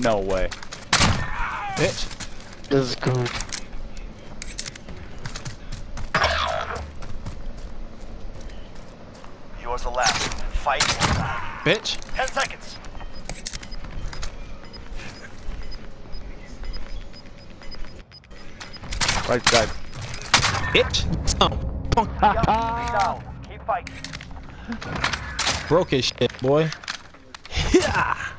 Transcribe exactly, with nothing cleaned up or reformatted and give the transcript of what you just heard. No way. Bitch. This is good. Yours the last. Fight. Bitch. Ten seconds. Right side. Bitch. Oh. Punk. Down. Keep fighting. Broke his shit, boy. Yeah.